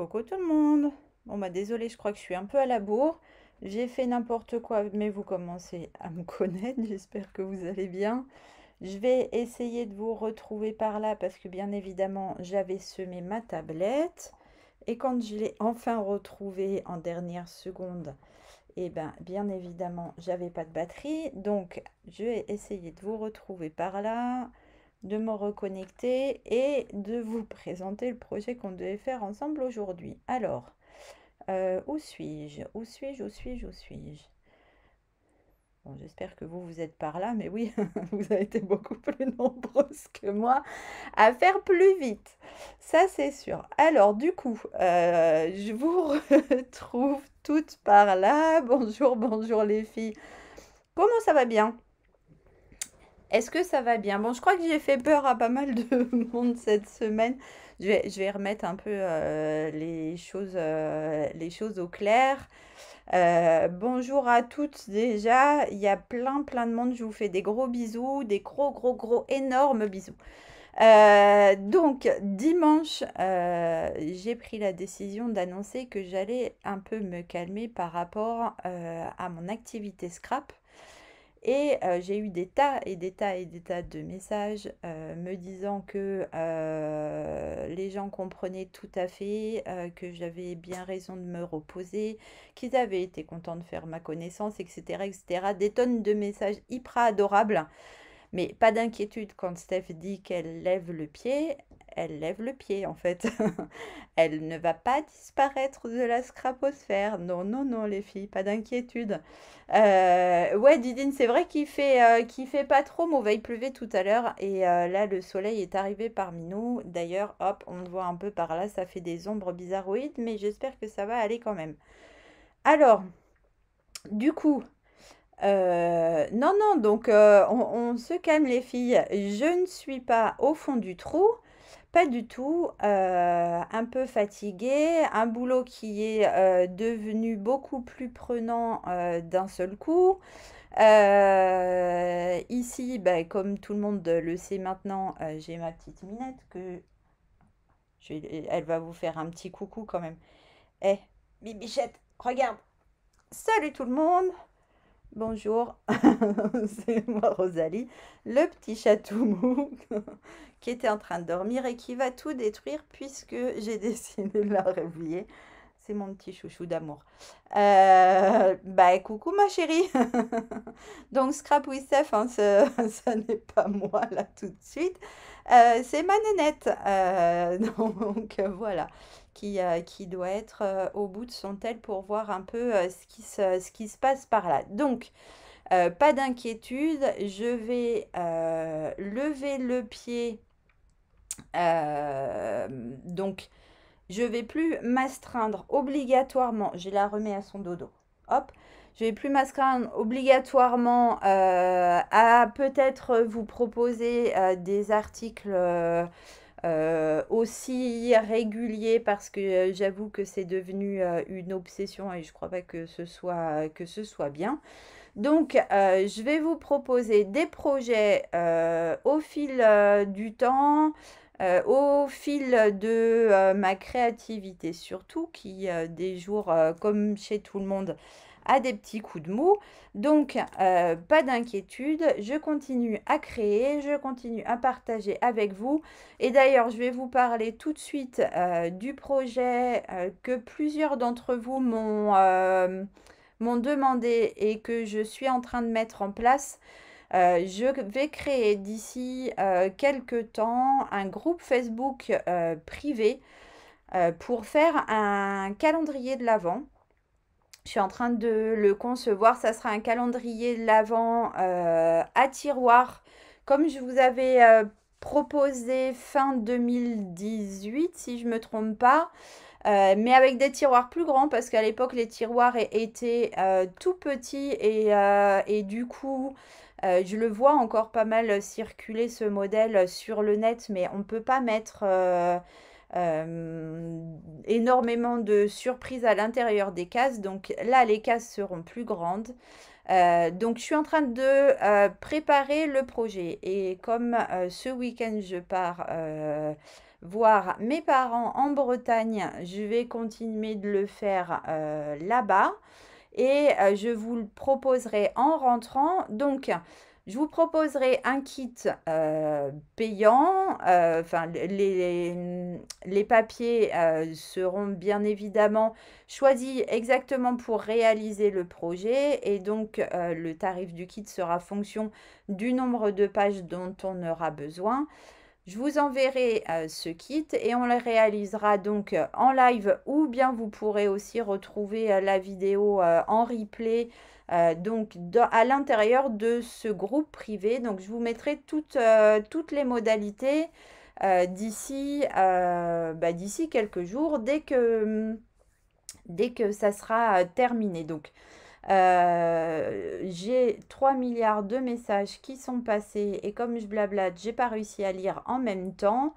Coucou tout le monde. Bon bah désolée, je crois que je suis un peu à la bourre. J'ai fait n'importe quoi, mais vous commencez à me connaître. J'espère que vous allez bien. Je vais essayer de vous retrouver par là parce que bien évidemment, j'avais semé ma tablette. Et quand je l'ai enfin retrouvée en dernière seconde, et bien évidemment, j'avais pas de batterie. Donc, je vais essayer de vous retrouver par là, de me reconnecter et de vous présenter le projet qu'on devait faire ensemble aujourd'hui. Alors, où suis-je? Où suis-je? Où suis-je? Où suis-je? Bon, j'espère que vous êtes par là, mais oui, vous avez été beaucoup plus nombreuses que moi à faire plus vite. Ça, c'est sûr. Alors, du coup, je vous retrouve toutes par là. Bonjour, bonjour les filles. Comment ça va bien? Est-ce que ça va bien? Bon, je crois que j'ai fait peur à pas mal de monde cette semaine. Je vais remettre un peu les choses au clair. Bonjour à toutes déjà. Il y a plein de monde. Je vous fais des gros bisous, des gros énormes bisous. Donc, dimanche, j'ai pris la décision d'annoncer que j'allais un peu me calmer par rapport à mon activité scrap. Et j'ai eu des tas et des tas et des tas de messages me disant que les gens comprenaient tout à fait, que j'avais bien raison de me reposer, qu'ils avaient été contents de faire ma connaissance, etc. etc. Des tonnes de messages hyper adorables. Mais pas d'inquiétude, quand Steph dit qu'elle lève le pied, elle lève le pied en fait. Elle ne va pas disparaître de la scraposphère. Non, non, non les filles, pas d'inquiétude. Ouais Didine, c'est vrai qu'il fait pas trop mauvais. Il pleuvait tout à l'heure et là le soleil est arrivé parmi nous. D'ailleurs, hop, on le voit un peu par là, ça fait des ombres bizarroïdes, mais j'espère que ça va aller quand même. Alors, du coup... non, donc on se calme les filles, je ne suis pas au fond du trou, pas du tout, un peu fatiguée, un boulot qui est devenu beaucoup plus prenant d'un seul coup. Ici, bah, comme tout le monde le sait maintenant, j'ai ma petite Minette, elle va vous faire un petit coucou quand même. Eh, Bibichette, regarde, salut tout le monde! Bonjour, c'est moi Rosalie, le petit chatou mou qui était en train de dormir et qui va tout détruire puisque j'ai décidé de la réveiller. C'est mon petit chouchou d'amour. Bah coucou ma chérie. Donc Scrap with Steph, hein, ça n'est pas moi là tout de suite. C'est ma nénette. Donc voilà. Qui doit être au bout de son tel pour voir un peu ce qui se passe par là. Donc, pas d'inquiétude, je vais lever le pied. Donc, je ne vais plus m'astreindre obligatoirement. Je la remets à son dodo. Hop, je ne vais plus m'astreindre obligatoirement à peut-être vous proposer des articles... aussi régulier parce que j'avoue que c'est devenu une obsession et je crois pas que ce soit bien. Donc je vais vous proposer des projets au fil du temps, au fil de ma créativité surtout qui des jours comme chez tout le monde à des petits coups de mou. Donc, pas d'inquiétude, je continue à créer, je continue à partager avec vous. Et d'ailleurs, je vais vous parler tout de suite du projet que plusieurs d'entre vous m'ont demandé et que je suis en train de mettre en place. Je vais créer d'ici quelques temps un groupe Facebook privé pour faire un calendrier de l'Avent. Je suis en train de le concevoir. Ça sera un calendrier de l'Avent à tiroir, comme je vous avais proposé fin 2018, si je ne me trompe pas. Mais avec des tiroirs plus grands, parce qu'à l'époque, les tiroirs étaient tout petits. Et du coup, je le vois encore pas mal circuler, ce modèle, sur le net. Mais on ne peut pas mettre... énormément de surprises à l'intérieur des cases. Donc là, les cases seront plus grandes. Donc, je suis en train de préparer le projet. Et comme ce week-end, je pars voir mes parents en Bretagne, je vais continuer de le faire là-bas. Et je vous le proposerai en rentrant. Donc, je vous proposerai un kit payant. Enfin, les papiers seront bien évidemment choisis exactement pour réaliser le projet. Et donc, le tarif du kit sera fonction du nombre de pages dont on aura besoin. Je vous enverrai ce kit et on le réalisera donc en live, ou bien vous pourrez aussi retrouver la vidéo en replay donc à l'intérieur de ce groupe privé. Donc je vous mettrai toutes les modalités d'ici quelques jours, dès que ça sera terminé. Donc j'ai 3 milliards de messages qui sont passés et comme je blablate, j'ai pas réussi à lire en même temps.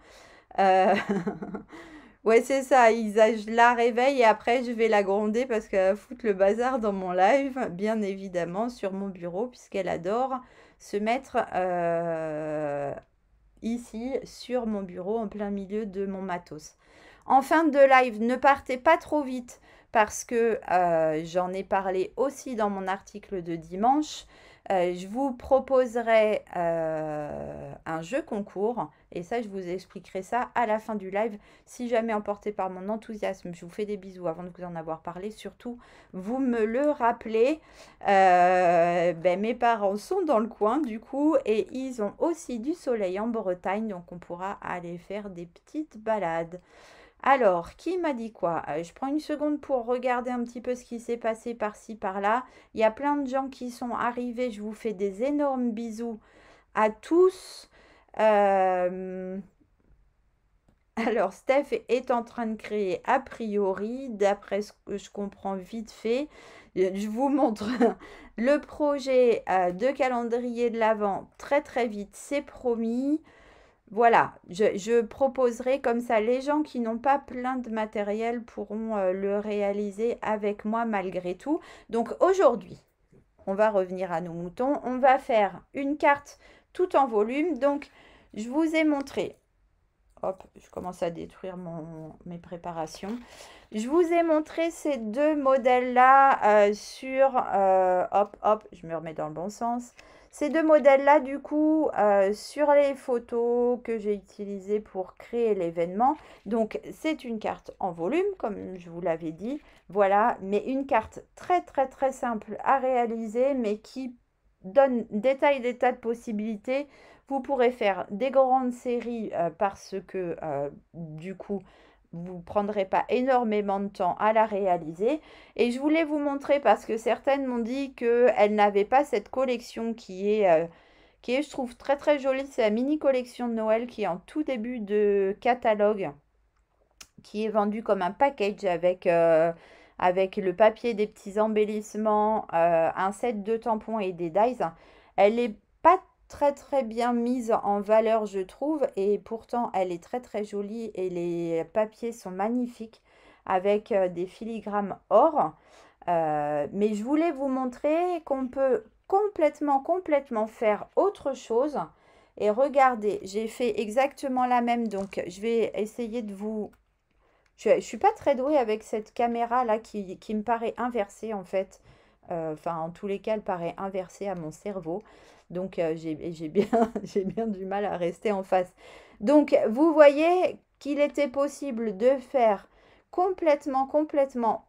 Ouais, c'est ça, je la réveille et après je vais la gronder parce qu'elle fout le bazar dans mon live, bien évidemment, sur mon bureau, puisqu'elle adore se mettre ici sur mon bureau en plein milieu de mon matos. En fin de live, ne partez pas trop vite, parce que j'en ai parlé aussi dans mon article de dimanche. Je vous proposerai un jeu concours et ça, je vous expliquerai ça à la fin du live. Si jamais emporté par mon enthousiasme, je vous fais des bisous avant de vous en avoir parlé. Surtout, vous me le rappelez. Mes parents sont dans le coin du coup et ils ont aussi du soleil en Bretagne, donc on pourra aller faire des petites balades. Alors, qui m'a dit quoi? Je prends une seconde pour regarder un petit peu ce qui s'est passé par-ci, par-là. Il y a plein de gens qui sont arrivés. Je vous fais des énormes bisous à tous. Alors, Steph est en train de créer a priori, d'après ce que je comprends vite fait. Je vous montre le projet de calendrier de l'Avent très très vite, c'est promis. Voilà, je proposerai comme ça. Les gens qui n'ont pas plein de matériel pourront le réaliser avec moi malgré tout. Donc aujourd'hui, on va revenir à nos moutons. On va faire une carte tout en volume. Donc, je vous ai montré... Hop, je commence à détruire mes préparations. Je vous ai montré ces deux modèles-là sur... Hop, je me remets dans le bon sens. Ces deux modèles-là, du coup, sur les photos que j'ai utilisées pour créer l'événement. Donc, c'est une carte en volume, comme je vous l'avais dit. Voilà, mais une carte très, très, très simple à réaliser, mais qui donne des tas de possibilités. Vous pourrez faire des grandes séries parce que, du coup, vous ne prendrez pas énormément de temps à la réaliser. Et je voulais vous montrer parce que certaines m'ont dit qu'elles n'avaient pas cette collection qui est, je trouve, très très jolie. C'est la mini collection de Noël qui est en tout début de catalogue, qui est vendue comme un package avec le papier, des petits embellissements, un set de tampons et des dies. Elle n'est pas très très bien mise en valeur, je trouve, et pourtant elle est très très jolie et les papiers sont magnifiques avec des filigrames or. Mais je voulais vous montrer qu'on peut complètement faire autre chose. Et regardez, j'ai fait exactement la même, donc je vais essayer de vous... Je suis pas très douée avec cette caméra là qui me paraît inversée en fait. Enfin, en tous les cas, elle paraît inversée à mon cerveau. Donc, j'ai bien du mal à rester en face. Donc, vous voyez qu'il était possible de faire complètement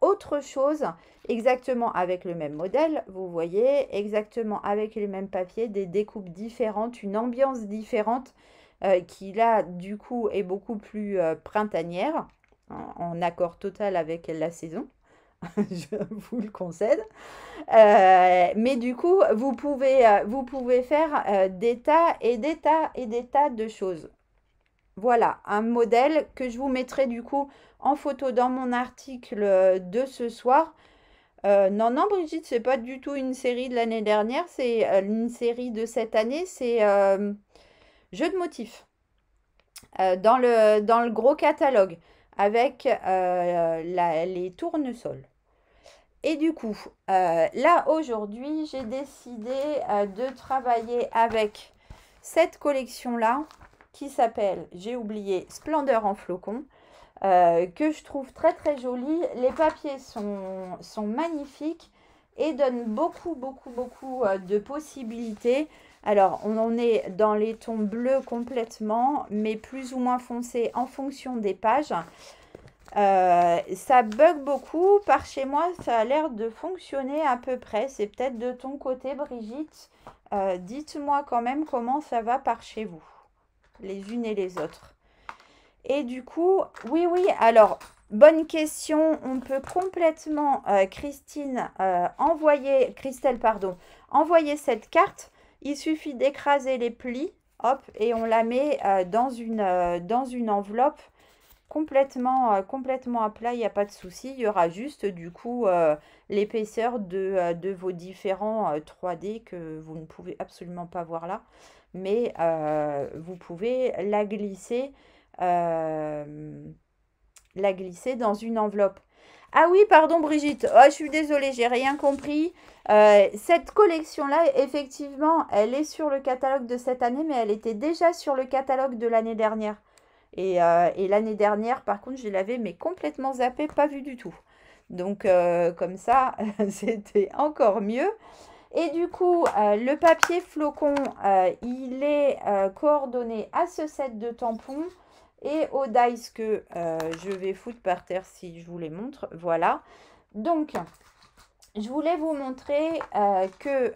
autre chose, exactement avec le même modèle, vous voyez, exactement avec les mêmes papiers, des découpes différentes, une ambiance différente qui, là, du coup, est beaucoup plus printanière, hein, en accord total avec la saison. Je vous le concède, mais du coup, vous pouvez faire des tas de choses. Voilà, un modèle que je vous mettrai du coup en photo dans mon article de ce soir. Non, Brigitte, c'est pas du tout une série de l'année dernière, c'est une série de cette année, c'est jeu de motifs dans le gros catalogue avec les tournesols. Et du coup, là aujourd'hui, j'ai décidé de travailler avec cette collection-là qui s'appelle, j'ai oublié, Splendeur en flocons, que je trouve très très jolie. Les papiers sont magnifiques et donnent beaucoup de possibilités. Alors, on en est dans les tons bleus complètement, mais plus ou moins foncés en fonction des pages. Ça bug beaucoup. Par chez moi, ça a l'air de fonctionner à peu près. C'est peut-être de ton côté, Brigitte. Dites-moi quand même comment ça va par chez vous, les unes et les autres. Et du coup, oui, alors... Bonne question, on peut complètement, Christelle, envoyer cette carte. Il suffit d'écraser les plis, hop, et on la met dans une enveloppe complètement à plat, il n'y a pas de souci. Il y aura juste du coup l'épaisseur de vos différents 3D que vous ne pouvez absolument pas voir là, mais vous pouvez la glisser dans une enveloppe. Ah oui, pardon Brigitte, oh, je suis désolée, j'ai rien compris. Cette collection-là, effectivement, elle est sur le catalogue de cette année, mais elle était déjà sur le catalogue de l'année dernière. Et l'année dernière, par contre, je l'avais mais complètement zappée, pas vue du tout. Donc, comme ça, c'était encore mieux. Et du coup, le papier flocon, il est coordonné à ce set de tampons. Et au dice que je vais foutre par terre si je vous les montre. Voilà. Donc, je voulais vous montrer que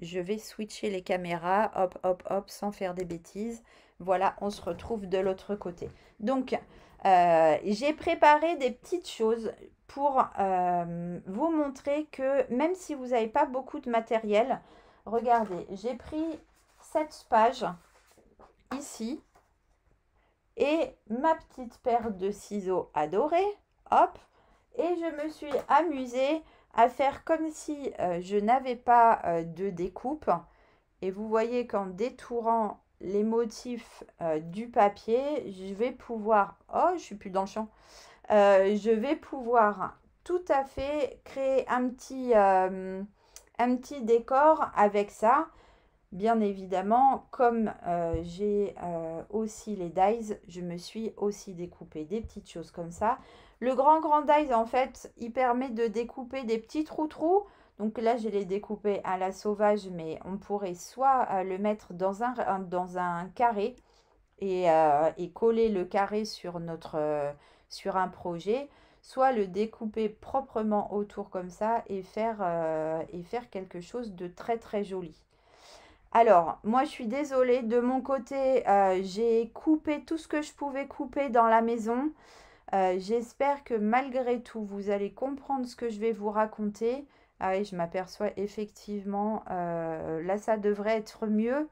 je vais switcher les caméras. Hop, hop, hop, sans faire des bêtises. Voilà, on se retrouve de l'autre côté. Donc, j'ai préparé des petites choses pour vous montrer que même si vous n'avez pas beaucoup de matériel, regardez, j'ai pris cette page ici. Et ma petite paire de ciseaux adorée, hop, et je me suis amusée à faire comme si je n'avais pas de découpe. Et vous voyez qu'en détourant les motifs du papier, je vais pouvoir, oh, je suis plus dans le champ, je vais pouvoir tout à fait créer un petit décor avec ça. Bien évidemment, comme j'ai aussi les dies, je me suis aussi découpé des petites choses comme ça. Le grand dies, en fait, il permet de découper des petits trous. Donc là, je l'ai découpé à la sauvage, mais on pourrait soit le mettre dans un carré et coller le carré sur un projet, soit le découper proprement autour comme ça et faire quelque chose de très très joli. Alors, moi, je suis désolée, de mon côté, j'ai coupé tout ce que je pouvais couper dans la maison. J'espère que malgré tout, vous allez comprendre ce que je vais vous raconter. Ah oui, je m'aperçois effectivement, là, ça devrait être mieux.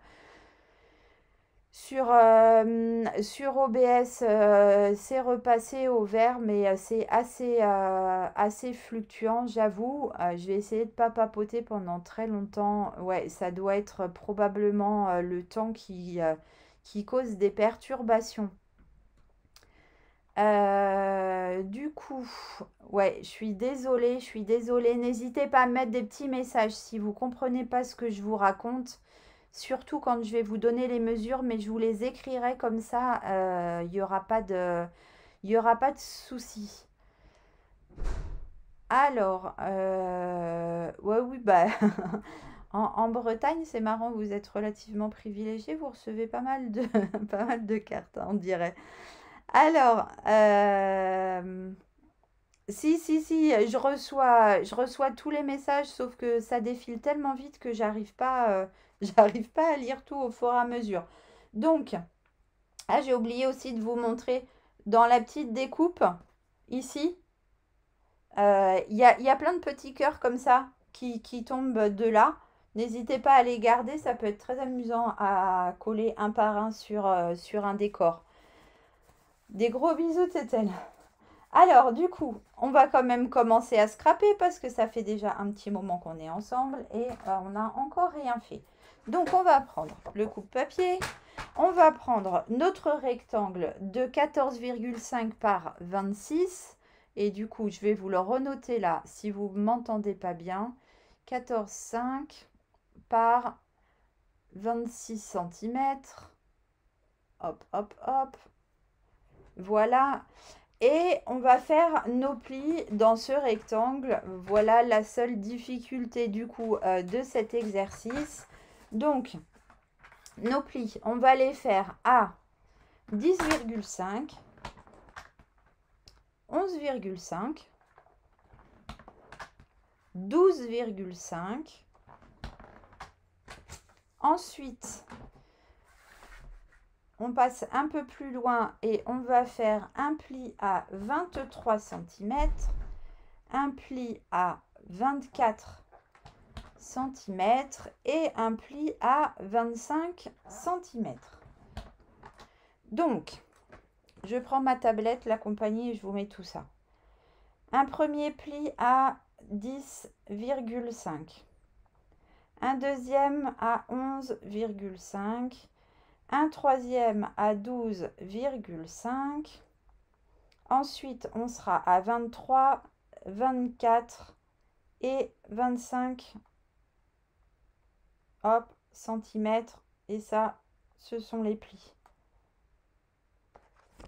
Sur OBS, c'est repassé au vert, mais c'est assez fluctuant, j'avoue. Je vais essayer de ne pas papoter pendant très longtemps. Ouais, ça doit être probablement le temps qui cause des perturbations. Du coup, ouais, je suis désolée. N'hésitez pas à mettre des petits messages si vous ne comprenez pas ce que je vous raconte. Surtout quand je vais vous donner les mesures, mais je vous les écrirai comme ça, il n'y aura pas de soucis. Alors, ouais, oui, bah, en Bretagne, c'est marrant, vous êtes relativement privilégiés, vous recevez pas mal de cartes, hein, on dirait. Alors, si, je reçois tous les messages, sauf que ça défile tellement vite que j'arrive pas à lire tout au fur et à mesure. Donc, ah, j'ai oublié aussi de vous montrer dans la petite découpe, ici, il y a plein de petits cœurs comme ça qui tombent de là. N'hésitez pas à les garder, ça peut être très amusant à coller un par un sur un décor. Des gros bisous, Tétel. Alors, du coup, on va quand même commencer à scraper parce que ça fait déjà un petit moment qu'on est ensemble et on n'a encore rien fait. Donc, on va prendre le coupe-papier. On va prendre notre rectangle de 14,5 par 26 Et du coup, je vais vous le renoter là, si vous ne m'entendez pas bien. 14,5 par 26 cm. Hop, hop, hop. Voilà. Et on va faire nos plis dans ce rectangle. Voilà la seule difficulté du coup de cet exercice. Donc, nos plis, on va les faire à 10,5, 11,5, 12,5. Ensuite, on passe un peu plus loin et on va faire un pli à 23 cm, un pli à 24 cm et un pli à 25 cm. Donc, je prends ma tablette, la compagnie, et je vous mets tout ça. Un premier pli à 10,5. Un deuxième à 11,5. Un troisième à 12,5. Ensuite, on sera à 23, 24 et 25 hop, cm. Et ça, ce sont les plis.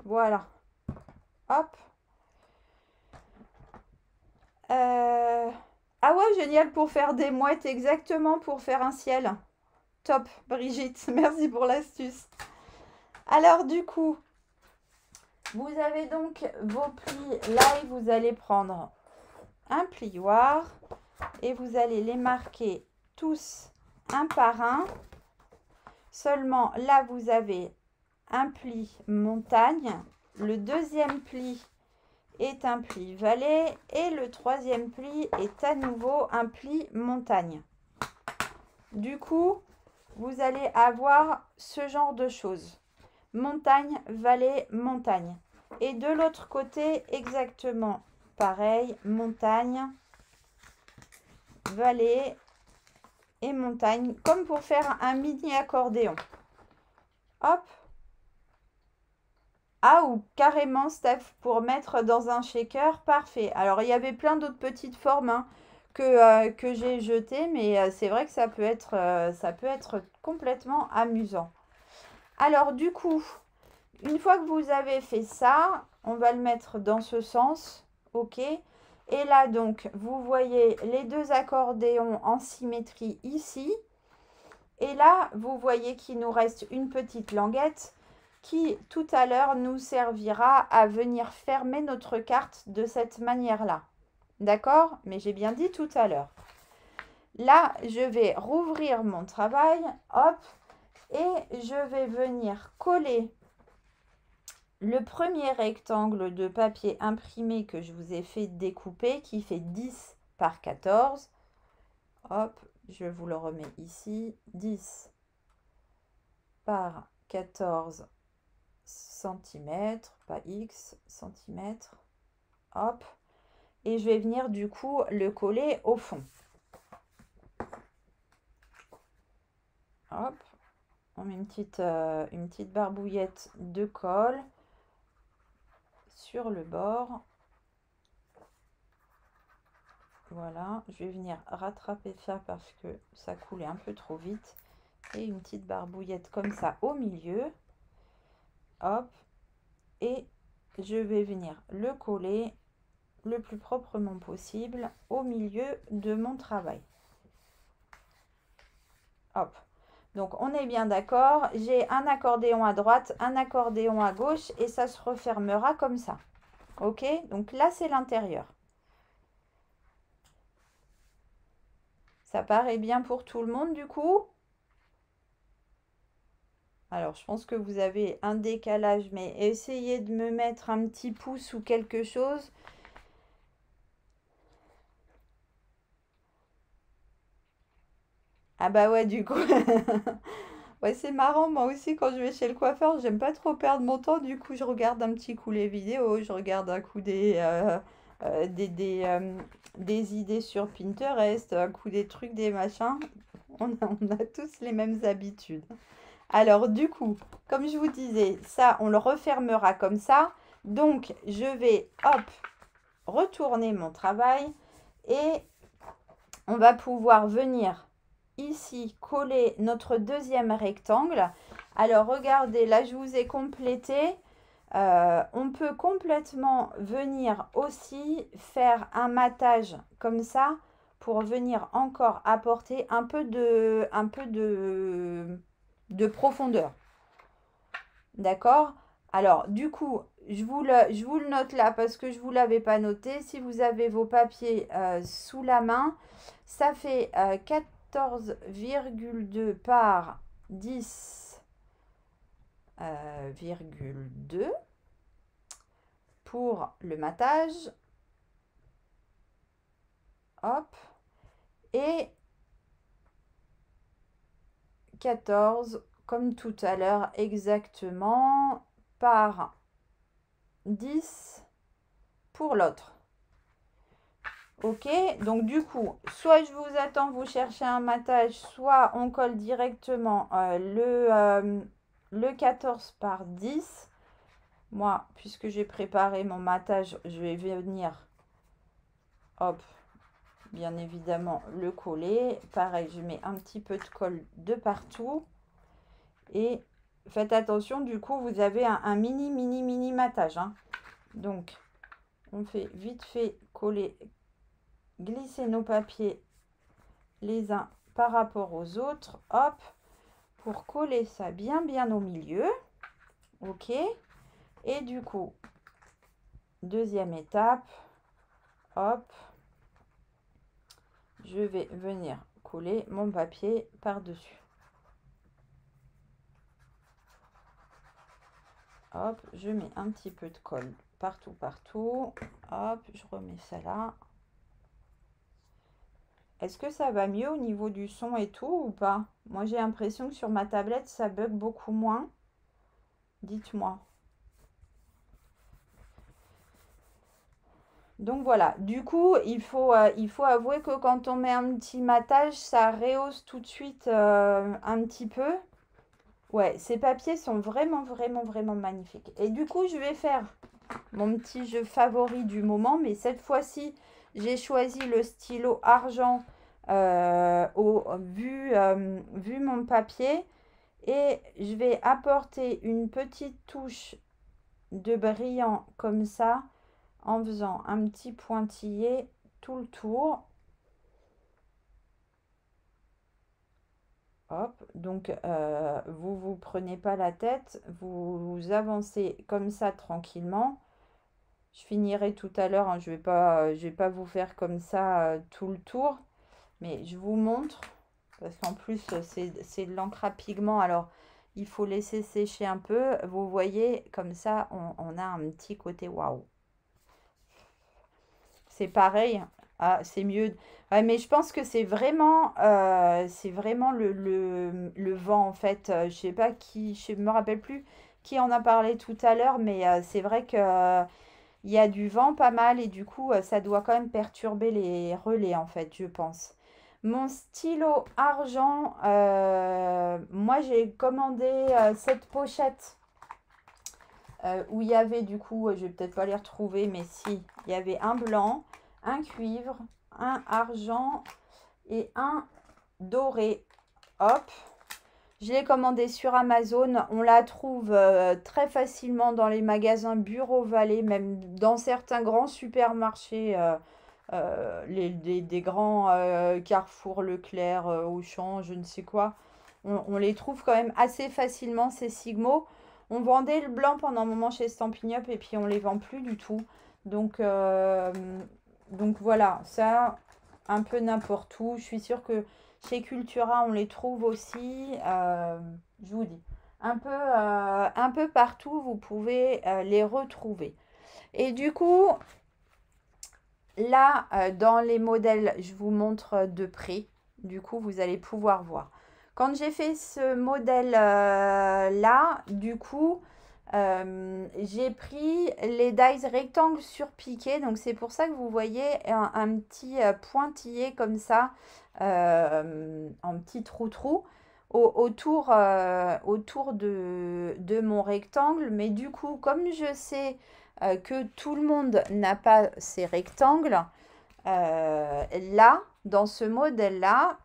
Voilà. Hop. Ah ouais, génial pour faire des mouettes, exactement, pour faire un ciel. Top, Brigitte, merci pour l'astuce. Alors du coup, vous avez donc vos plis là et vous allez prendre un plioir et vous allez les marquer tous un par un. Seulement là, vous avez un pli montagne, le deuxième pli est un pli vallée et le troisième pli est à nouveau un pli montagne. Du coup, vous allez avoir ce genre de choses. Montagne, vallée, montagne. Et de l'autre côté, exactement pareil. Montagne, vallée et montagne. Comme pour faire un mini accordéon. Hop. Ah, ou carrément, Steph, pour mettre dans un shaker. Parfait. Alors, il y avait plein d'autres petites formes, hein, que j'ai jeté, mais c'est vrai que ça peut être complètement amusant. Alors du coup, une fois que vous avez fait ça, on va le mettre dans ce sens, ok. Et là donc, vous voyez les deux accordéons en symétrie ici. Et là, vous voyez qu'il nous reste une petite languette qui tout à l'heure nous servira à venir fermer notre carte de cette manière-là. D'accord, mais j'ai bien dit tout à l'heure. Là, je vais rouvrir mon travail, hop, et je vais venir coller le premier rectangle de papier imprimé que je vous ai fait découper, qui fait 10 par 14. Hop, je vous le remets ici, 10 par 14 cm, pas X, cm, hop. Et je vais venir du coup le coller au fond. Hop, on met une petite barbouillette de colle sur le bord. Voilà, je vais venir rattraper ça parce que ça coulait un peu trop vite. Et une petite barbouillette comme ça au milieu. Hop, et je vais venir le coller le plus proprement possible au milieu de mon travail. Hop, donc on est bien d'accord, j'ai un accordéon à droite, un accordéon à gauche et ça se refermera comme ça. Ok, donc là c'est l'intérieur. Ça paraît bien pour tout le monde du coup? Alors, je pense que vous avez un décalage, mais essayez de me mettre un petit pouce ou quelque chose. Ah bah ouais, du coup, ouais, c'est marrant, moi aussi quand je vais chez le coiffeur, j'aime pas trop perdre mon temps, du coup je regarde un petit coup les vidéos, je regarde un coup des idées sur Pinterest, un coup des trucs, des machins, on a tous les mêmes habitudes. Alors du coup, comme je vous disais, ça on le refermera comme ça, donc je vais, hop, retourner mon travail et on va pouvoir venir ici coller notre deuxième rectangle. Alors regardez, là je vous ai complété. On peut complètement venir aussi faire un matage comme ça pour venir encore apporter un peu de profondeur. D'accord? Alors du coup, je vous le note là parce que je ne vous l'avais pas noté. Si vous avez vos papiers sous la main, ça fait 14,2 par 10,2 pour le matage. Hop. Et 14 comme tout à l'heure exactement par 10 pour l'autre. Ok, donc du coup, soit je vous attends, vous cherchez un matage, soit on colle directement le 14 par 10. Moi, puisque j'ai préparé mon matage, je vais venir, hop, bien évidemment, le coller. Pareil, je mets un petit peu de colle de partout. Et faites attention, du coup, vous avez un mini matage. Hein. Donc, on fait vite fait coller, glisser nos papiers les uns par rapport aux autres. Hop, pour coller ça bien au milieu. Ok. Et du coup, deuxième étape. Hop, je vais venir coller mon papier par-dessus. Hop, je mets un petit peu de colle partout. Hop, je remets ça là. Est-ce que ça va mieux au niveau du son et tout ou pas? Moi, j'ai l'impression que sur ma tablette, ça bug beaucoup moins. Dites-moi. Donc, voilà. Du coup, il faut avouer que quand on met un petit matage, ça rehausse tout de suite un petit peu. Ouais, ces papiers sont vraiment magnifiques. Et du coup, je vais faire mon petit jeu favori du moment. Mais cette fois-ci, j'ai choisi le stylo argent vu mon papier et je vais apporter une petite touche de brillant comme ça en faisant un petit pointillé tout le tour. Hop, donc vous prenez pas la tête, vous avancez comme ça tranquillement. Je finirai tout à l'heure, hein, je vais pas vous faire comme ça tout le tour, mais je vous montre, parce qu'en plus c'est de l'encre à pigment, alors il faut laisser sécher un peu, vous voyez, comme ça on a un petit côté waouh. C'est pareil, ah, c'est mieux, ouais, mais je pense que c'est vraiment le vent en fait, je sais pas qui, je me rappelle plus qui en a parlé tout à l'heure, mais c'est vrai que... il y a du vent pas mal et du coup, ça doit quand même perturber les relais en fait, je pense. Mon stylo argent, moi j'ai commandé cette pochette où il y avait du coup, je vais peut-être pas les retrouver, mais si, il y avait un blanc, un cuivre, un argent et un doré. Hop, je l'ai commandé sur Amazon. On la trouve très facilement dans les magasins Bureau Vallée, même dans certains grands supermarchés, des grands Carrefour, Leclerc, Auchan, je ne sais quoi. On les trouve quand même assez facilement, ces Sigmos. On vendait le blanc pendant un moment chez Stampin' Up et puis on ne les vend plus du tout. Donc voilà, ça, un peu n'importe où. Je suis sûre que... chez Cultura, on les trouve aussi, je vous dis, un peu partout, vous pouvez les retrouver. Et du coup, là, dans les modèles, je vous montre de près. Du coup, vous allez pouvoir voir. Quand j'ai fait ce modèle-là, du coup, j'ai pris les dies rectangles surpiqués. Donc, c'est pour ça que vous voyez un petit pointillé comme ça. En petit trou autour de mon rectangle. Mais du coup, comme je sais que tout le monde n'a pas ces rectangles, là, dans ce modèle-là,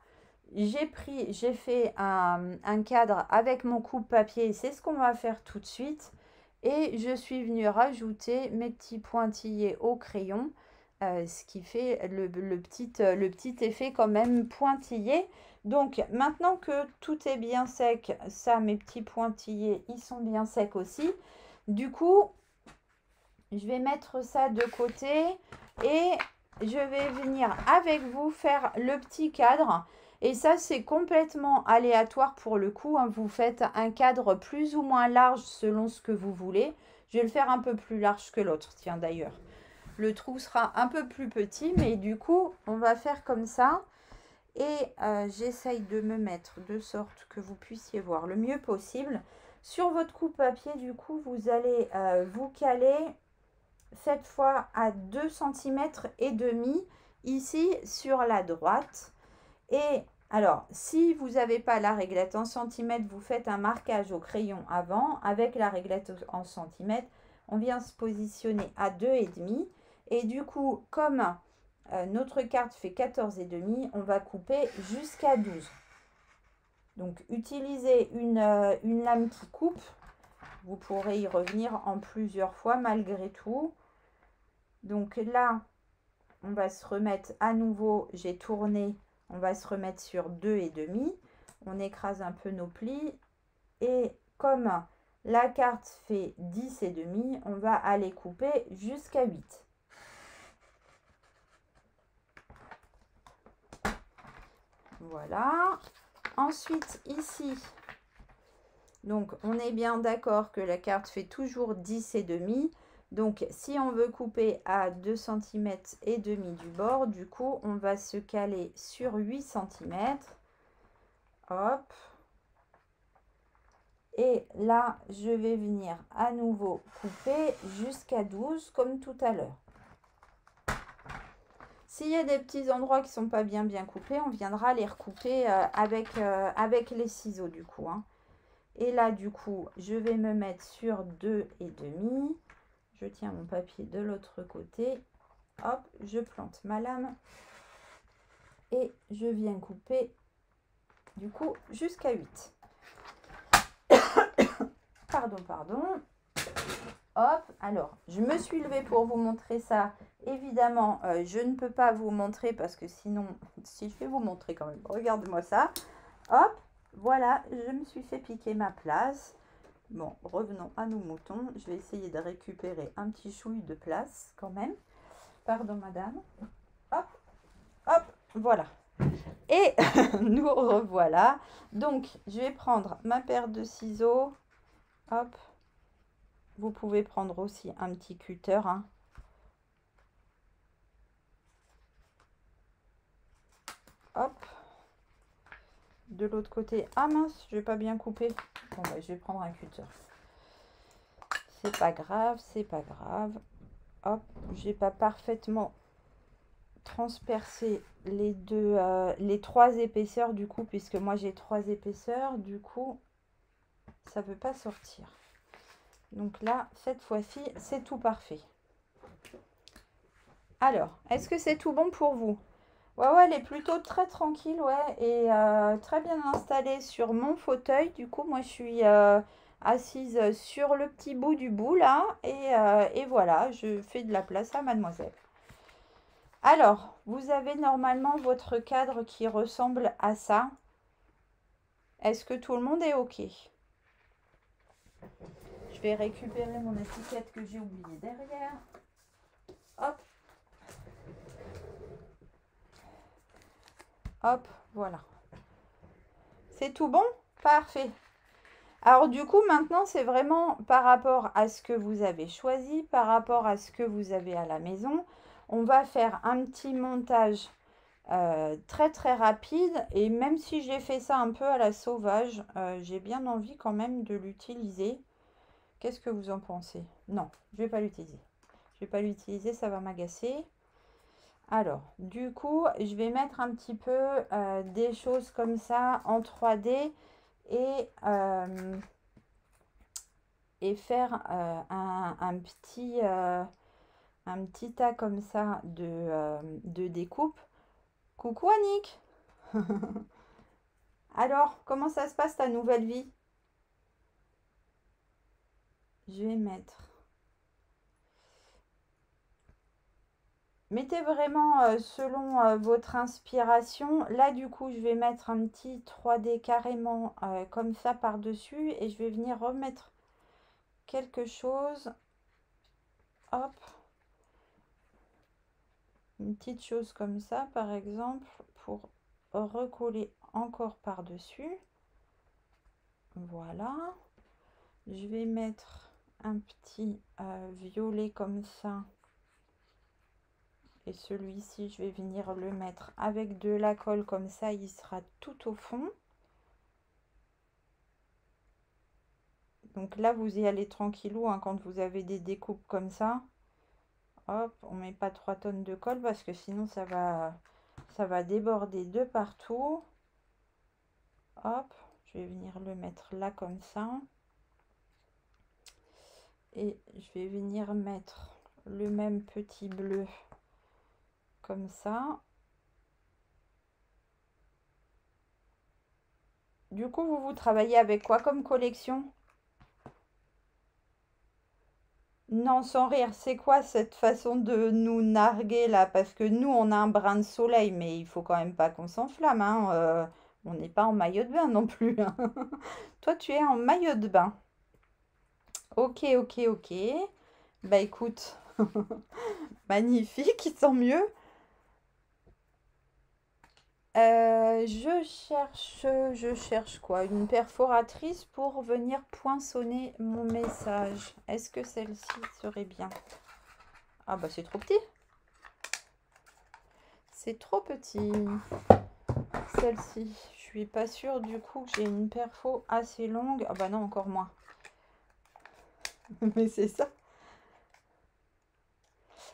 j'ai fait un cadre avec mon coupe-papier. C'est ce qu'on va faire tout de suite. Et je suis venue rajouter mes petits pointillés au crayon, ce qui fait le petit effet quand même pointillé. Donc maintenant que tout est bien sec, ça, mes petits pointillés, ils sont bien secs aussi. Du coup, je vais mettre ça de côté et je vais venir avec vous faire le petit cadre. Et ça, c'est complètement aléatoire pour le coup, hein. Vous faites un cadre plus ou moins large selon ce que vous voulez. Je vais le faire un peu plus large que l'autre. Tiens, d'ailleurs, le trou sera un peu plus petit, mais du coup, on va faire comme ça. Et j'essaye de me mettre de sorte que vous puissiez voir le mieux possible. Sur votre coupe-papier, du coup, vous allez vous caler cette fois à 2 cm et demi ici sur la droite. Et alors, si vous n'avez pas la réglette en centimètres, vous faites un marquage au crayon avant. Avec la réglette en centimètres, on vient se positionner à 2,5. Et du coup, comme notre carte fait 14,5, on va couper jusqu'à 12. Donc, utilisez une lame qui coupe. Vous pourrez y revenir en plusieurs fois malgré tout. Donc là, on va se remettre à nouveau. J'ai tourné. On va se remettre sur 2,5. On écrase un peu nos plis. Et comme la carte fait 10,5, on va aller couper jusqu'à 8. Voilà. Ensuite, ici, donc on est bien d'accord que la carte fait toujours 10,5. Donc, si on veut couper à 2 cm et demi du bord, du coup, on va se caler sur 8 cm. Hop. Et là, je vais venir à nouveau couper jusqu'à 12 comme tout à l'heure. S'il y a des petits endroits qui ne sont pas bien coupés, on viendra les recouper avec les ciseaux du coup, hein. Et là, du coup, je vais me mettre sur 2,5. Je tiens mon papier de l'autre côté, hop, je plante ma lame et je viens couper du coup jusqu'à 8. pardon. Hop, alors je me suis levée pour vous montrer ça. Évidemment, je ne peux pas vous montrer parce que sinon, si je vais vous montrer quand même, regardez-moi ça. Hop, voilà, je me suis fait piquer ma place. Bon, revenons à nos moutons. Je vais essayer de récupérer un petit chouille de place quand même. Pardon, madame. Hop, hop, voilà. Et nous revoilà. Donc, je vais prendre ma paire de ciseaux. Hop. Vous pouvez prendre aussi un petit cutter, hein. Hop. De l'autre côté. Ah mince, je n'ai pas bien coupé. Bon, bah, je vais prendre un cutter. C'est pas grave, c'est pas grave. Hop, j'ai pas parfaitement transpercé les trois épaisseurs du coup, puisque moi j'ai 3 épaisseurs, du coup, ça ne peut pas sortir. Donc là, cette fois-ci, c'est tout parfait. Alors, est-ce que c'est tout bon pour vous ? Ouais, elle est plutôt très tranquille, ouais, et très bien installée sur mon fauteuil. Du coup, moi, je suis assise sur le petit bout du bout, là, et voilà, je fais de la place à mademoiselle. Alors, vous avez normalement votre cadre qui ressemble à ça. Est-ce que tout le monde est OK? Je vais récupérer mon étiquette que j'ai oubliée derrière. Hop. Hop, voilà. C'est tout bon? Parfait. Alors du coup, maintenant, c'est vraiment par rapport à ce que vous avez choisi, par rapport à ce que vous avez à la maison. On va faire un petit montage très rapide. Et même si j'ai fait ça un peu à la sauvage, j'ai bien envie quand même de l'utiliser. Qu'est-ce que vous en pensez? Non, je ne vais pas l'utiliser. Je ne vais pas l'utiliser, ça va m'agacer. Alors, du coup, je vais mettre un petit peu des choses comme ça en 3D et faire un petit tas comme ça de découpe. Coucou Annick. Alors, comment ça se passe ta nouvelle vie? Je vais mettre... Mettez vraiment selon votre inspiration. Là, du coup, je vais mettre un petit 3D carrément comme ça par-dessus. Et je vais venir remettre quelque chose. Hop. Une petite chose comme ça, par exemple, pour recoller encore par-dessus. Voilà. Je vais mettre un petit violet comme ça. Et celui-ci, je vais venir le mettre avec de la colle comme ça, il sera tout au fond. Donc là, vous y allez tranquillou hein, quand vous avez des découpes comme ça. Hop, on met pas 3 tonnes de colle parce que sinon, ça va déborder de partout. Hop, je vais venir le mettre là comme ça. Et je vais venir mettre le même petit bleu. Comme ça. Du coup, vous travaillez avec quoi comme collection? Non, sans rire, c'est quoi cette façon de nous narguer là? Parce que nous, on a un brin de soleil, mais il faut quand même pas qu'on s'enflamme. Hein. On n'est pas en maillot de bain non plus. Hein. Toi, tu es en maillot de bain. Ok. Bah écoute, magnifique, tant mieux. Je cherche quoi? Une perforatrice pour venir poinçonner mon message. Est-ce que celle-ci serait bien? Ah bah c'est trop petit. C'est trop petit. Celle-ci, je suis pas sûre du coup que j'ai une perfo assez longue. Ah bah non, encore moins. Mais c'est ça.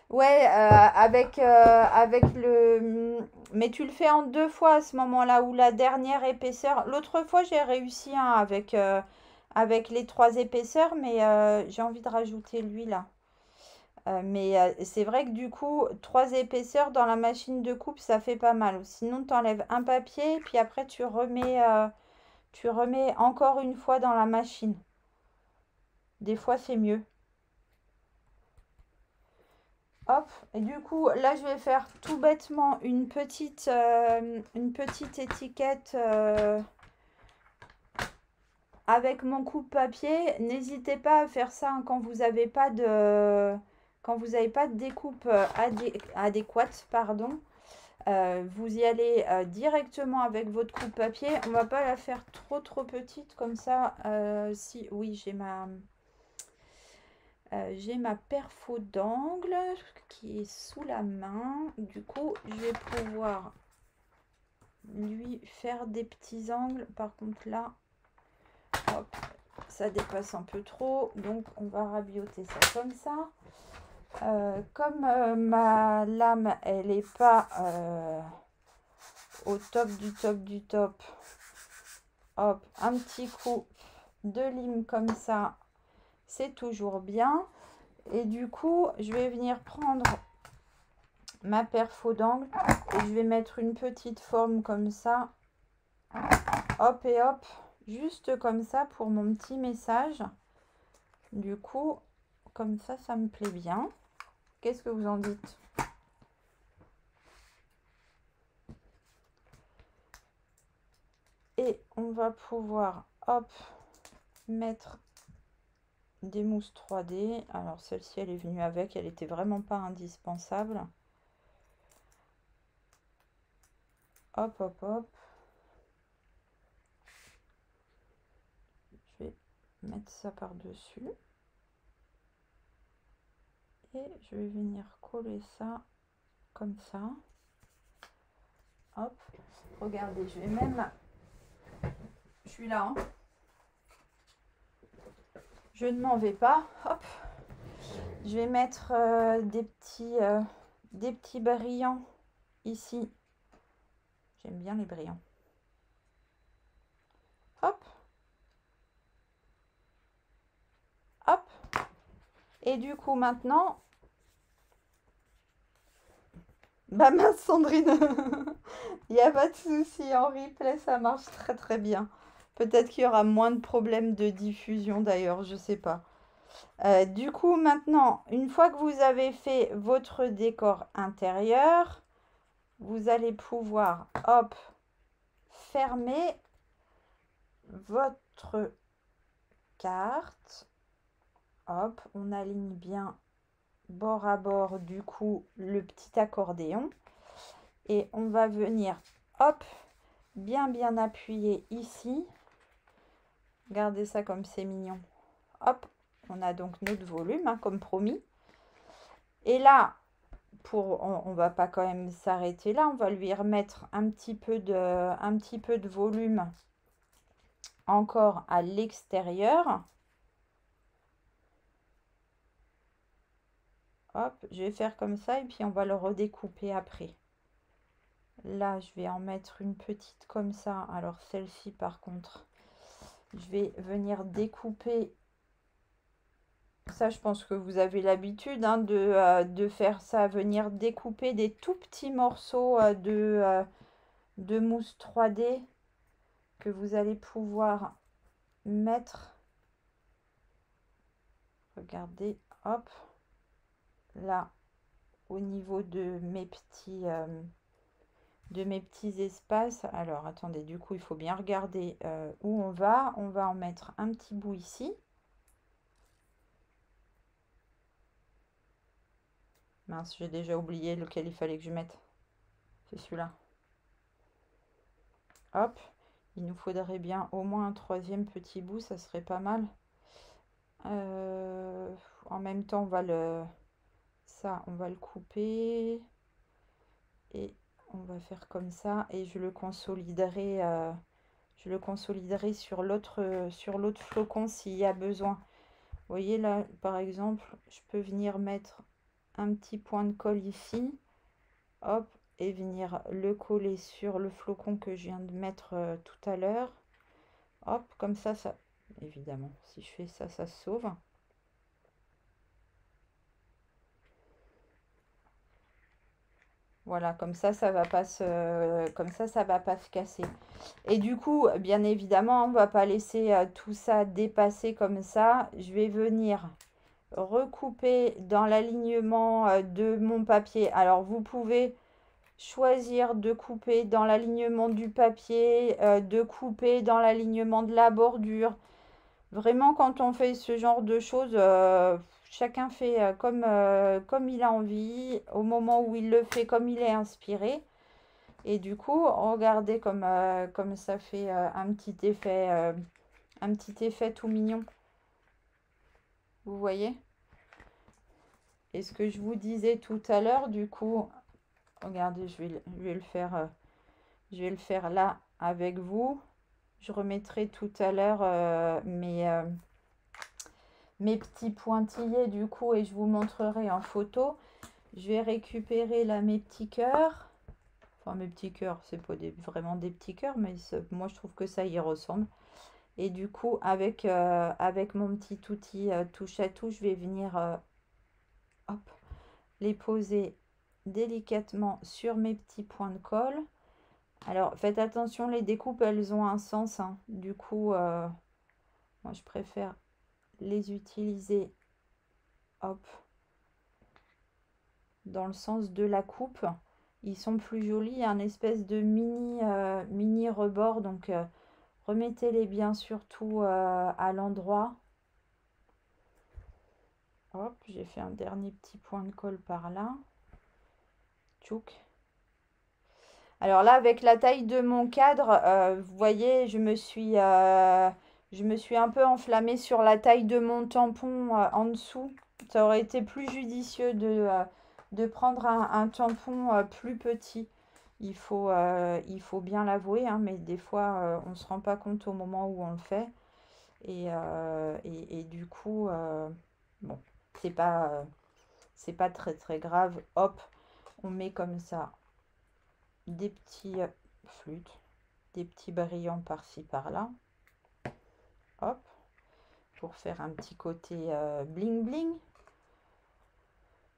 Ouais, avec le... Mais tu le fais en deux fois à ce moment-là, ou la dernière épaisseur. L'autre fois, j'ai réussi hein, avec les 3 épaisseurs, mais j'ai envie de rajouter lui là. C'est vrai que du coup, 3 épaisseurs dans la machine de coupe, ça fait pas mal. Sinon, tu enlèves un papier, puis après, tu remets encore une fois dans la machine. Des fois, c'est mieux. Hop, et du coup, là, je vais faire tout bêtement une petite étiquette avec mon coupe-papier. N'hésitez pas à faire ça hein, quand vous n'avez pas de découpe adéquate, pardon. Vous y allez directement avec votre coupe-papier. On ne va pas la faire trop petite comme ça. Si, oui, j'ai ma perfo d'angle qui est sous la main. Du coup, je vais pouvoir lui faire des petits angles. Par contre, là, hop, ça dépasse un peu trop. Donc, on va rabioter ça comme ça. Comme ma lame, elle n'est pas au top. Hop, un petit coup de lime comme ça. C'est toujours bien. Et du coup, je vais venir prendre ma perfo d'angle et je vais mettre une petite forme comme ça. Hop et hop, juste comme ça pour mon petit message. Du coup, comme ça, ça me plaît bien. Qu'est-ce que vous en dites? Et on va pouvoir, hop, mettre... des mousses 3D. Alors celle-ci, elle est venue avec, elle était vraiment pas indispensable. Hop. Je vais mettre ça par-dessus. Et je vais venir coller ça comme ça. Hop. Regardez, je vais même... Je suis là, hein. Je ne m'en vais pas. Hop. Je vais mettre des petits brillants ici. J'aime bien les brillants. Hop. Et du coup, maintenant... Bah mince Sandrine, il n'y a pas de souci, en replay ça marche très très bien. Peut-être qu'il y aura moins de problèmes de diffusion d'ailleurs, je ne sais pas. Du coup maintenant, une fois que vous avez fait votre décor intérieur, vous allez pouvoir, hop, fermer votre carte. Hop, on aligne bien bord à bord du coup le petit accordéon et on va venir hop bien appuyer ici. Regardez ça comme c'est mignon. Hop, on a donc notre volume hein, comme promis. Et là pour on va pas quand même s'arrêter là, on va lui remettre un petit peu de volume encore à l'extérieur. Hop, je vais faire comme ça et puis on va le redécouper après. Là, je vais en mettre une petite comme ça. Alors, celle-ci, par contre, je vais venir découper. Ça, je pense que vous avez l'habitude hein, de faire ça, venir découper des tout petits morceaux de mousse 3D que vous allez pouvoir mettre. Regardez, hop. Là au niveau de mes petits espaces. Alors attendez, du coup il faut bien regarder où on va. On va en mettre un petit bout ici. Mince, j'ai déjà oublié lequel il fallait que je mette. C'est celui-là. Hop, il nous faudrait bien au moins un troisième petit bout, ça serait pas mal. En même temps, on va le... Ça, on va le couper et on va faire comme ça et je le consoliderai sur l'autre flocon s'il y a besoin. Vous voyez là par exemple, je peux venir mettre un petit point de colle ici, hop, et venir le coller sur le flocon que je viens de mettre tout à l'heure. Hop, comme ça, ça évidemment si je fais ça, ça se sauve. Voilà, comme ça, ça va pas se casser. Et du coup, bien évidemment, on ne va pas laisser tout ça dépasser comme ça. Je vais venir recouper dans l'alignement de mon papier. Alors, vous pouvez choisir de couper dans l'alignement du papier, de couper dans l'alignement de la bordure. Vraiment, quand on fait ce genre de choses... Chacun fait comme il a envie, au moment où il le fait, comme il est inspiré. Et du coup, regardez comme ça fait un petit effet tout mignon. Vous voyez? Et ce que je vous disais tout à l'heure, du coup, regardez, je vais le faire là avec vous. Je remettrai tout à l'heure mes petits pointillés du coup et je vous montrerai en photo. Je vais récupérer là mes petits cœurs, enfin mes petits cœurs, c'est pas vraiment des petits cœurs, mais moi je trouve que ça y ressemble. Et du coup avec mon petit outil touche à touche, je vais venir hop, les poser délicatement sur mes petits points de colle. Alors faites attention, les découpes elles ont un sens hein. Du coup moi je préfère les utiliser hop dans le sens de la coupe, ils sont plus jolis. Il y a un espèce de mini rebord, donc remettez les bien surtout à l'endroit. Hop, j'ai fait un dernier petit point de colle par là. Tchouk. Alors là avec la taille de mon cadre vous voyez, je me suis un peu enflammée sur la taille de mon tampon en dessous. Ça aurait été plus judicieux de prendre un tampon plus petit. Il faut bien l'avouer, hein, mais des fois, on ne se rend pas compte au moment où on le fait. Et du coup, bon, c'est pas très très grave. Hop, on met comme ça des petits flûtes, des petits brillants par-ci par-là. Hop, pour faire un petit côté bling bling.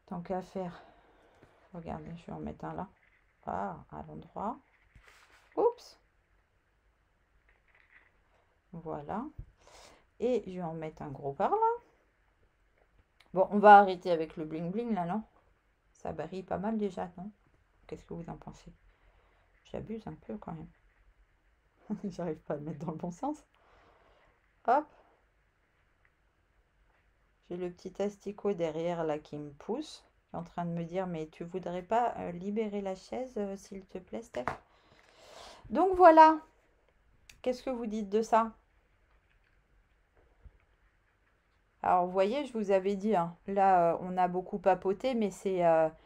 Tant qu'à faire, regardez, je vais en mettre un là, à l'endroit. Oups. Voilà. Et je vais en mettre un gros par là. Bon, on va arrêter avec le bling bling là, non? Ça brille pas mal déjà, non? Qu'est-ce que vous en pensez? J'abuse un peu quand même. J'arrive pas à le mettre dans le bon sens. Hop. J'ai le petit asticot derrière là qui me pousse. Qui est en train de me dire, mais tu voudrais pas libérer la chaise, s'il te plaît, Steph? Donc voilà. Qu'est-ce que vous dites de ça? Alors, vous voyez, je vous avais dit, hein, là, on a beaucoup papoté, mais c'est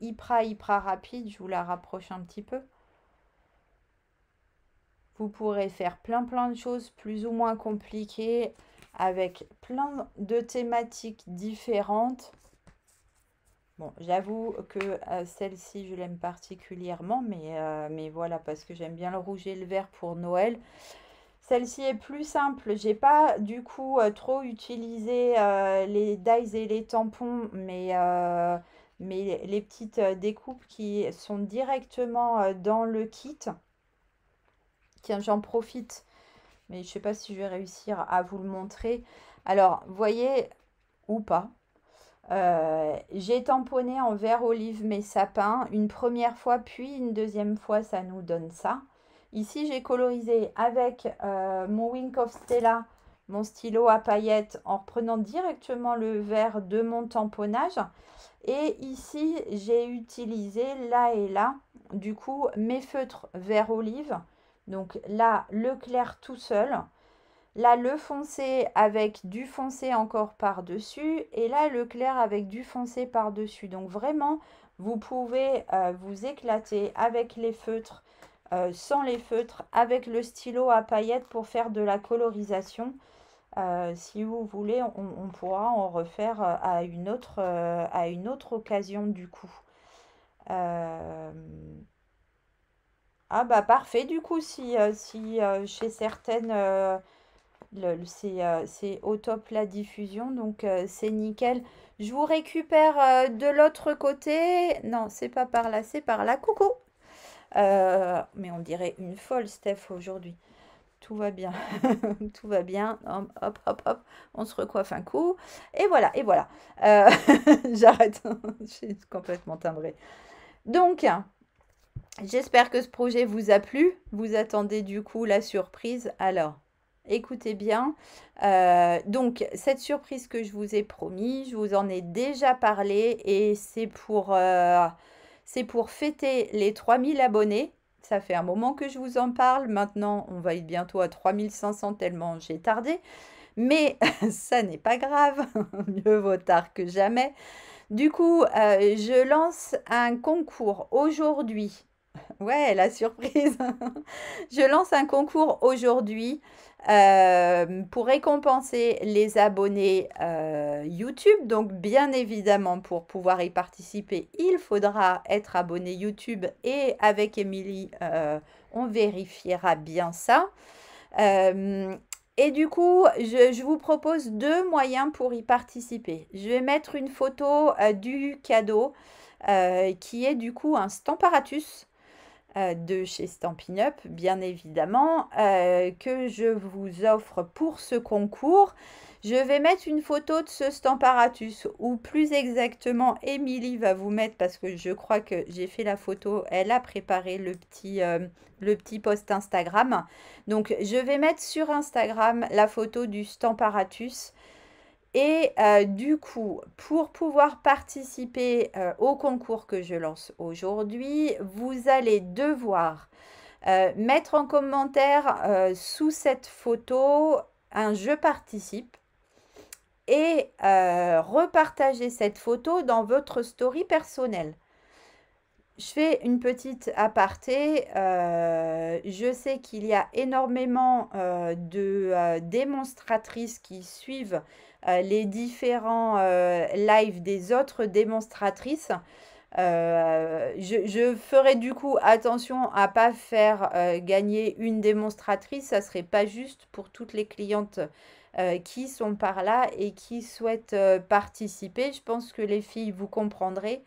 hyper rapide. Je vous la rapproche un petit peu. Vous pourrez faire plein de choses plus ou moins compliquées avec plein de thématiques différentes. Bon, j'avoue que celle-ci, je l'aime particulièrement, mais voilà, parce que j'aime bien le rouge et le vert pour Noël. Celle-ci est plus simple, j'ai pas du coup trop utilisé les dies et les tampons, mais les petites découpes qui sont directement dans le kit. Tiens, j'en profite, mais je sais pas si je vais réussir à vous le montrer. Alors, voyez ou pas, j'ai tamponné en vert olive mes sapins une première fois, puis une deuxième fois, ça nous donne ça. Ici, j'ai colorisé avec mon Wink of Stella, mon stylo à paillettes, en reprenant directement le vert de mon tamponnage. Et ici, j'ai utilisé là et là, du coup, mes feutres vert olive. Donc là, le clair tout seul. Là, le foncé avec du foncé encore par-dessus. Et là, le clair avec du foncé par-dessus. Donc vraiment, vous pouvez vous éclater avec les feutres. Sans les feutres, avec le stylo à paillettes pour faire de la colorisation. Si vous voulez, on pourra en refaire à une autre occasion du coup. Ah bah parfait du coup, si chez certaines, c'est au top la diffusion, donc c'est nickel. Je vous récupère de l'autre côté. Non, c'est pas par là, c'est par là. Coucou! Mais on dirait une folle, Steph, aujourd'hui. Tout va bien. Tout va bien. Hop, hop, hop. On se recoiffe un coup. Et voilà, et voilà. J'arrête. Je suis complètement timbrée. Donc, j'espère que ce projet vous a plu. Vous attendez du coup la surprise. Alors, écoutez bien. Donc, cette surprise que je vous ai promis, je vous en ai déjà parlé. Et c'est pour... c'est pour fêter les 3000 abonnés. Ça fait un moment que je vous en parle. Maintenant, on va être bientôt à 3500 tellement j'ai tardé. Mais ça n'est pas grave. Mieux vaut tard que jamais. Du coup, je lance un concours aujourd'hui. Ouais, la surprise. Je lance un concours aujourd'hui pour récompenser les abonnés YouTube. Donc, bien évidemment, pour pouvoir y participer, il faudra être abonné YouTube. Et avec Émilie, on vérifiera bien ça. Et du coup, je vous propose deux moyens pour y participer. Je vais mettre une photo du cadeau qui est du coup un Stamparatus. De chez Stampin' Up, bien évidemment, que je vous offre pour ce concours. Je vais mettre une photo de ce Stamparatus, ou plus exactement, Émilie va vous mettre, parce que je crois que j'ai fait la photo, elle a préparé le petit post Instagram. Donc, je vais mettre sur Instagram la photo du Stamparatus. Et du coup, pour pouvoir participer au concours que je lance aujourd'hui, vous allez devoir mettre en commentaire sous cette photo un « Je participe » et repartager cette photo dans votre story personnelle. Je fais une petite aparté, je sais qu'il y a énormément de démonstratrices qui suivent les différents lives des autres démonstratrices. Je ferai du coup attention à ne pas faire gagner une démonstratrice, ça ne serait pas juste pour toutes les clientes qui sont par là et qui souhaitent participer. Je pense que les filles, vous comprendrez.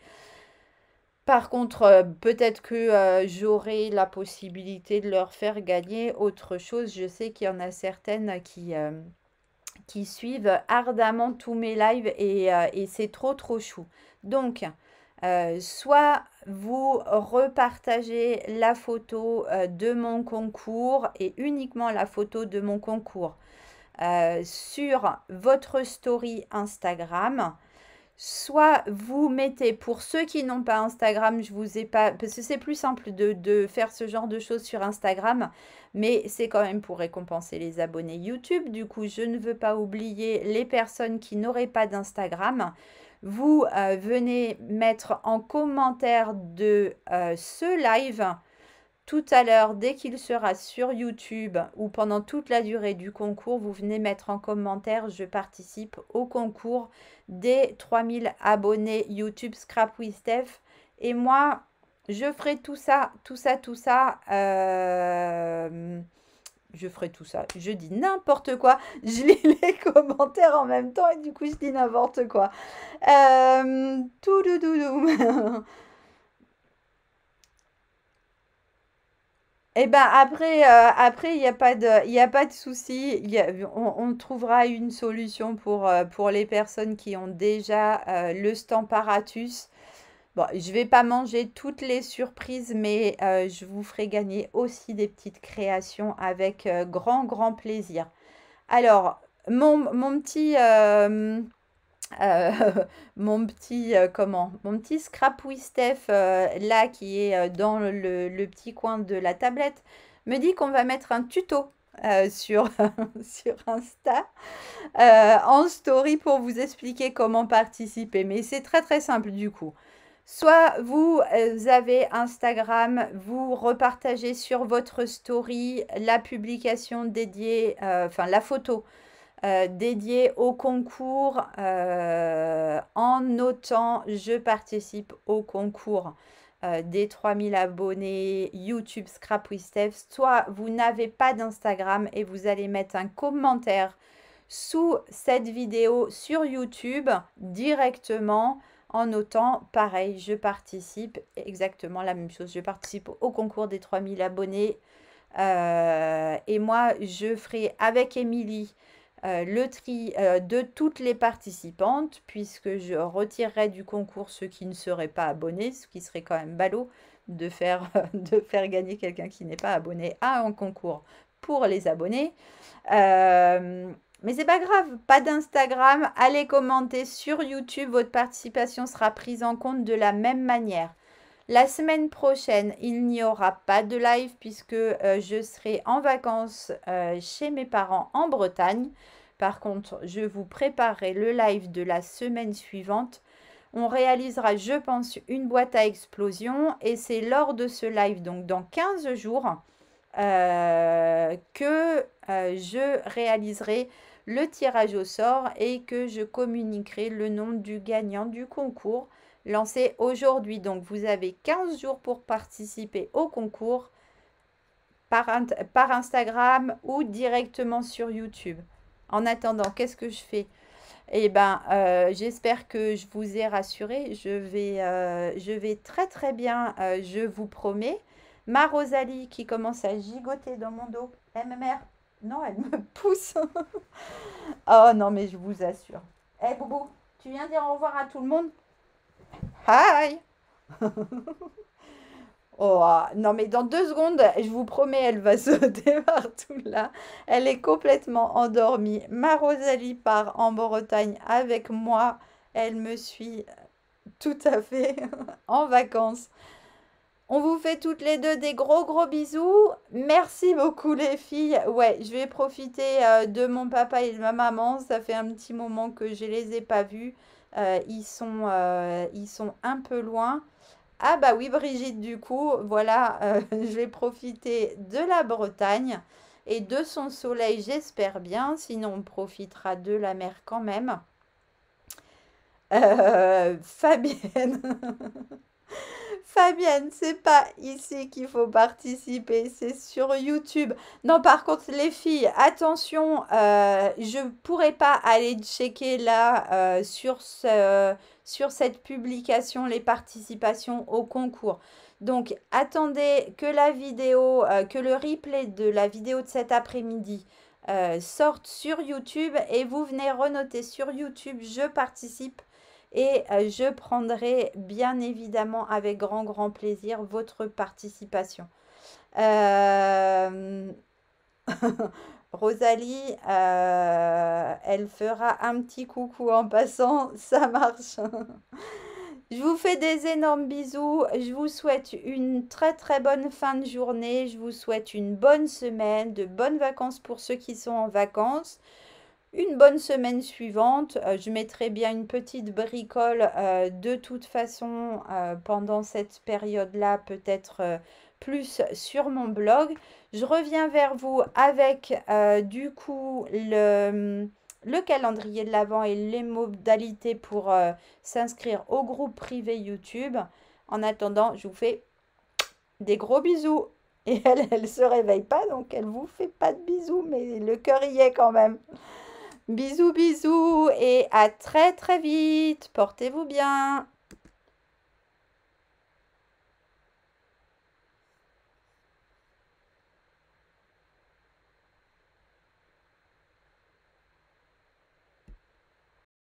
Par contre, peut-être que j'aurai la possibilité de leur faire gagner autre chose. Je sais qu'il y en a certaines qui suivent ardemment tous mes lives et c'est trop chou. Donc, soit vous repartagez la photo de mon concours et uniquement la photo de mon concours sur votre story Instagram. Soit vous mettez, pour ceux qui n'ont pas Instagram, je vous ai pas, parce que c'est plus simple de faire ce genre de choses sur Instagram, mais c'est quand même pour récompenser les abonnés YouTube. Du coup, je ne veux pas oublier les personnes qui n'auraient pas d'Instagram. Vous venez mettre en commentaire de ce live tout à l'heure, dès qu'il sera sur YouTube ou pendant toute la durée du concours, vous venez mettre en commentaire « Je participe au concours » des 3000 abonnés YouTube Scrap with Steph. Et moi, je ferai tout ça. Je ferai tout ça. Je dis n'importe quoi. Je lis les commentaires en même temps et du coup, je dis n'importe quoi. Tout doudoudou. Eh bien, après, il n'y a pas de souci. On trouvera une solution pour les personnes qui ont déjà le Stamparatus. Bon, je ne vais pas manger toutes les surprises, mais je vous ferai gagner aussi des petites créations avec grand plaisir. Alors, mon petit Scrap with Steph là qui est dans le petit coin de la tablette me dit qu'on va mettre un tuto sur Insta en story pour vous expliquer comment participer, mais c'est très simple. Du coup, soit vous avez Instagram, vous repartagez sur votre story la publication dédiée, enfin la photo dédié au concours en notant « Je participe au concours des 3000 abonnés YouTube Scrap with Steph ». Soit vous n'avez pas d'Instagram et vous allez mettre un commentaire sous cette vidéo sur YouTube directement en notant « Pareil, je participe ». Exactement la même chose, « Je participe au concours des 3000 abonnés ». Et moi, je ferai avec Émilie le tri de toutes les participantes, puisque je retirerai du concours ceux qui ne seraient pas abonnés, ce qui serait quand même ballot de faire gagner quelqu'un qui n'est pas abonné à un concours pour les abonnés. Mais c'est pas grave, pas d'Instagram, allez commenter sur YouTube, votre participation sera prise en compte de la même manière. La semaine prochaine, il n'y aura pas de live puisque je serai en vacances chez mes parents en Bretagne. Par contre, je vous préparerai le live de la semaine suivante. On réalisera, je pense, une boîte à explosion et c'est lors de ce live, donc dans 15 jours, que je réaliserai le tirage au sort et que je communiquerai le nom du gagnant du concours lancé aujourd'hui. Donc vous avez 15 jours pour participer au concours par Instagram ou directement sur YouTube. En attendant, qu'est-ce que je fais? Eh bien, j'espère que je vous ai rassuré. Je vais très bien, je vous promets. Ma Rosalie qui commence à gigoter dans mon dos. MMR, non, elle me pousse. Oh non, mais je vous assure. Eh hey, Boubou, tu viens dire au revoir à tout le monde? Hi. Oh, non mais dans 2 secondes, je vous promets, elle va sauter partout là. Elle est complètement endormie. Ma Rosalie part en Bretagne avec moi. Elle me suit tout à fait en vacances. On vous fait toutes les deux des gros bisous. Merci beaucoup les filles. Ouais, je vais profiter de mon papa et de ma maman. Ça fait un petit moment que je ne les ai pas vus. Ils sont un peu loin. Ah bah oui Brigitte, du coup, voilà, je vais profiter de la Bretagne et de son soleil, j'espère bien, sinon on profitera de la mer quand même. Fabienne Fabienne, c'est pas ici qu'il faut participer, c'est sur YouTube. Non, par contre, les filles, attention, je pourrais pas aller checker là sur cette publication les participations au concours. Donc, attendez que la vidéo, que le replay de la vidéo de cet après-midi sorte sur YouTube et vous venez renoter sur YouTube « Je participe ». Et je prendrai bien évidemment avec grand plaisir votre participation. Rosalie, elle fera un petit coucou en passant, ça marche. Je vous fais des énormes bisous, je vous souhaite une très bonne fin de journée, je vous souhaite une bonne semaine, de bonnes vacances pour ceux qui sont en vacances. Une bonne semaine suivante, je mettrai bien une petite bricole de toute façon pendant cette période-là, peut-être plus sur mon blog. Je reviens vers vous avec du coup le calendrier de l'Avent et les modalités pour s'inscrire au groupe privé YouTube. En attendant, je vous fais des gros bisous. Et elle ne se réveille pas, donc elle ne vous fait pas de bisous, mais le cœur y est quand même. Bisous, bisous et à très vite. Portez-vous bien.